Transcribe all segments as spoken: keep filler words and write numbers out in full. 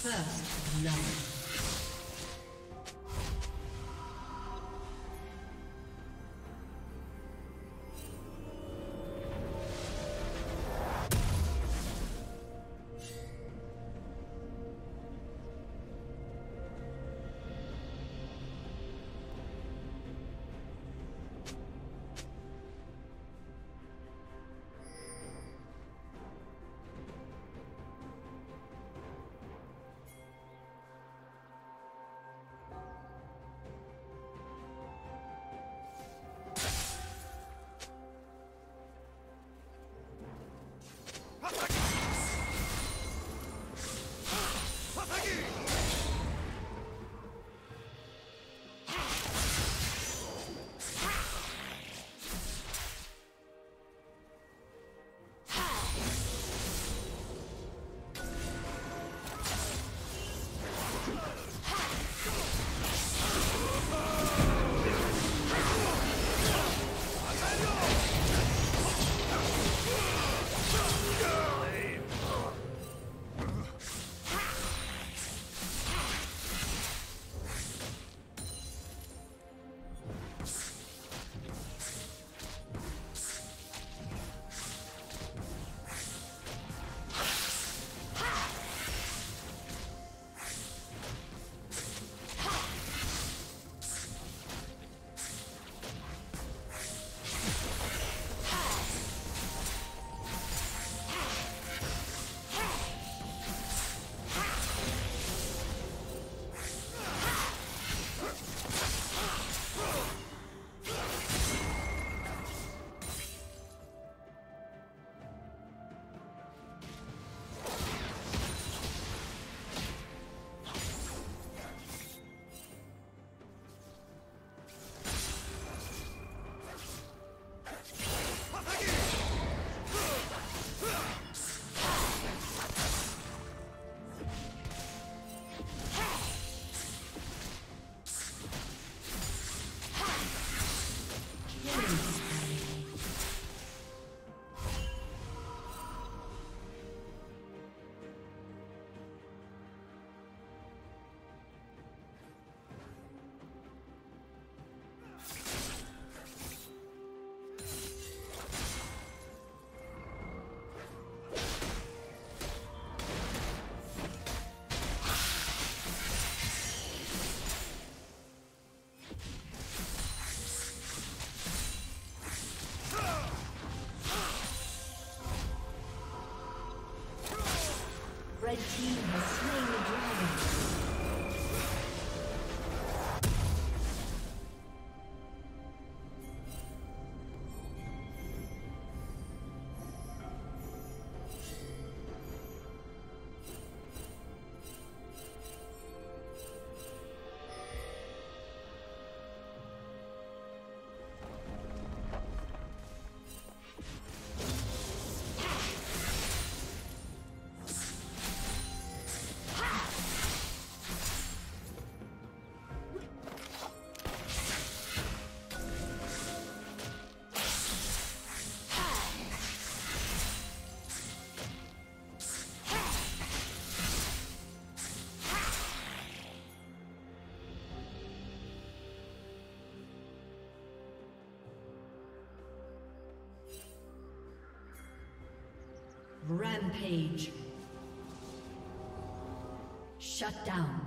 First love. Rampage. Shut down.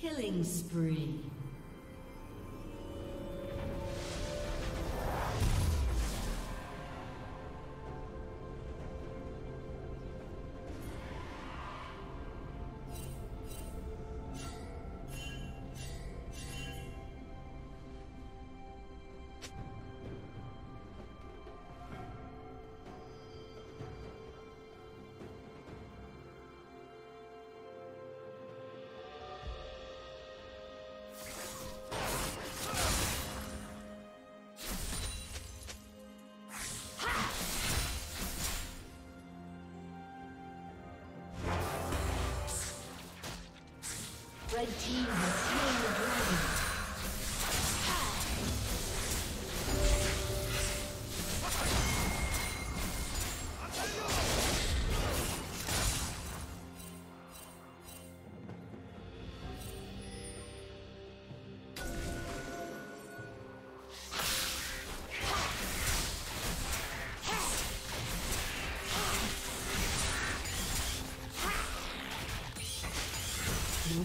Killing spree. Red team has slain the dragon. Blue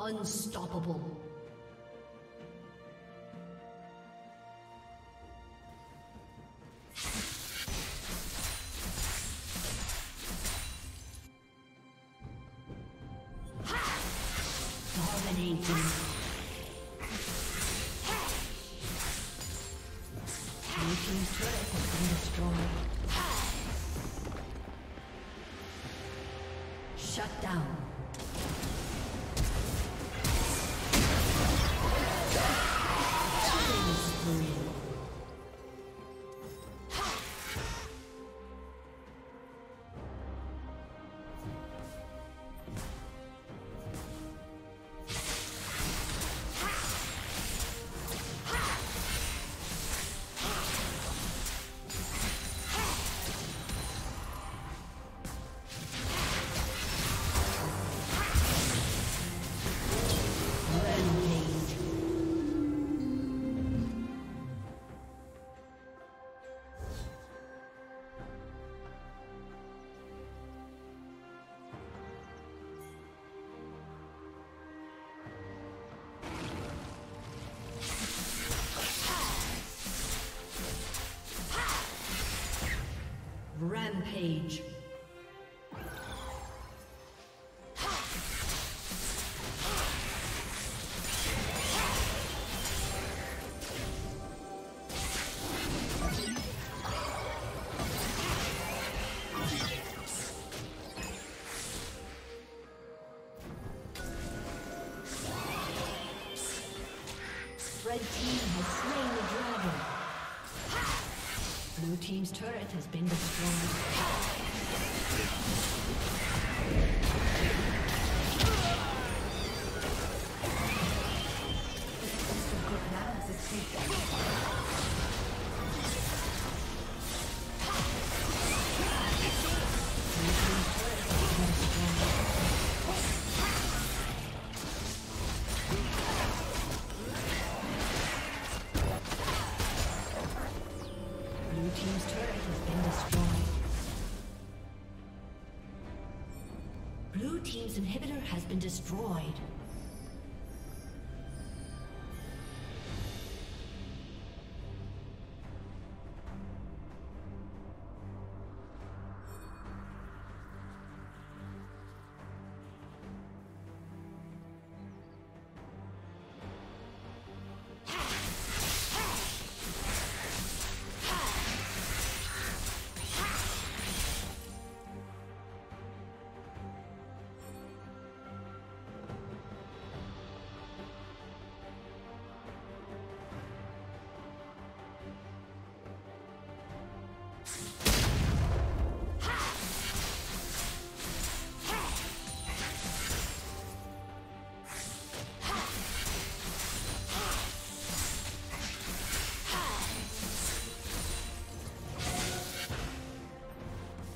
Unstoppable. Dominating. Making turret has been destroyed. Shut down. Rampage. Red team has slain the dragon. Blue team's turret has been destroyed. Inhibitor has been destroyed.